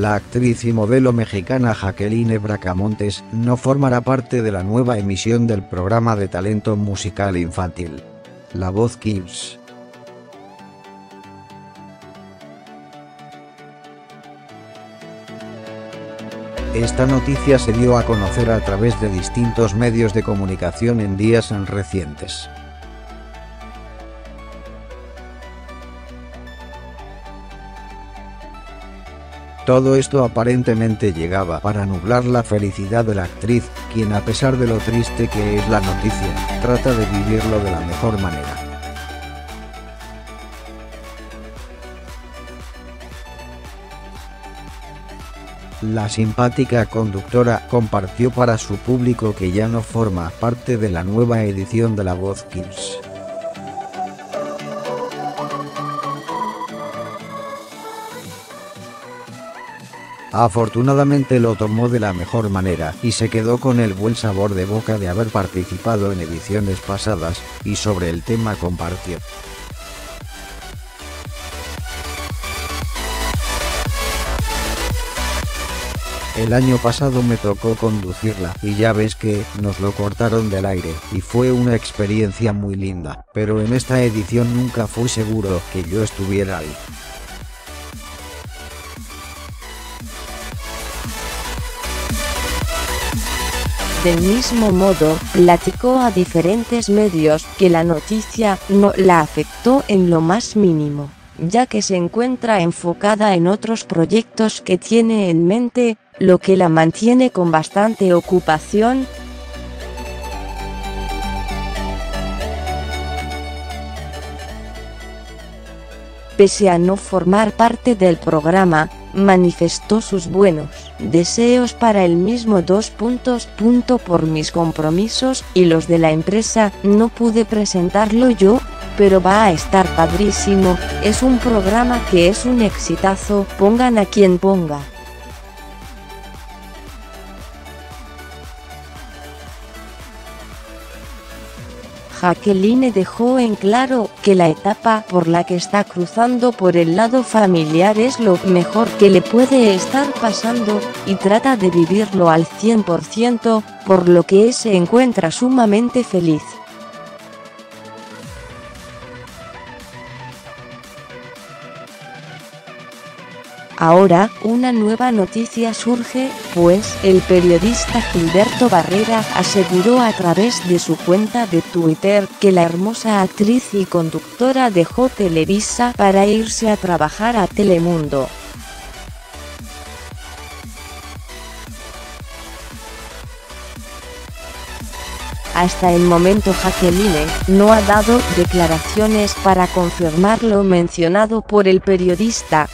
La actriz y modelo mexicana Jacqueline Bracamontes no formará parte de la nueva emisión del programa de talento musical infantil La Voz Kids. Esta noticia se dio a conocer a través de distintos medios de comunicación en días recientes. Todo esto aparentemente llegaba para nublar la felicidad de la actriz, quien, a pesar de lo triste que es la noticia, trata de vivirlo de la mejor manera. La simpática conductora compartió para su público que ya no forma parte de la nueva edición de La Voz Kids. Afortunadamente lo tomó de la mejor manera y se quedó con el buen sabor de boca de haber participado en ediciones pasadas, y sobre el tema compartió: "El año pasado me tocó conducirla y ya ves que nos lo cortaron del aire y fue una experiencia muy linda, pero en esta edición nunca fue seguro que yo estuviera ahí. Del mismo modo, platicó a diferentes medios que la noticia no la afectó en lo más mínimo, ya que se encuentra enfocada en otros proyectos que tiene en mente, lo que la mantiene con bastante ocupación. Pese a no formar parte del programa, manifestó sus buenos deseos para el mismo. Por mis compromisos y los de la empresa no pude presentarlo yo, pero va a estar padrísimo, es un programa que es un exitazo, pongan a quien ponga. Jacqueline dejó en claro que la etapa por la que está cruzando por el lado familiar es lo mejor que le puede estar pasando, y trata de vivirlo al 100%, por lo que se encuentra sumamente feliz. Ahora, una nueva noticia surge, pues el periodista Gilberto Barrera aseguró a través de su cuenta de Twitter que la hermosa actriz y conductora dejó Televisa para irse a trabajar a Telemundo. Hasta el momento Jacqueline no ha dado declaraciones para confirmar lo mencionado por el periodista,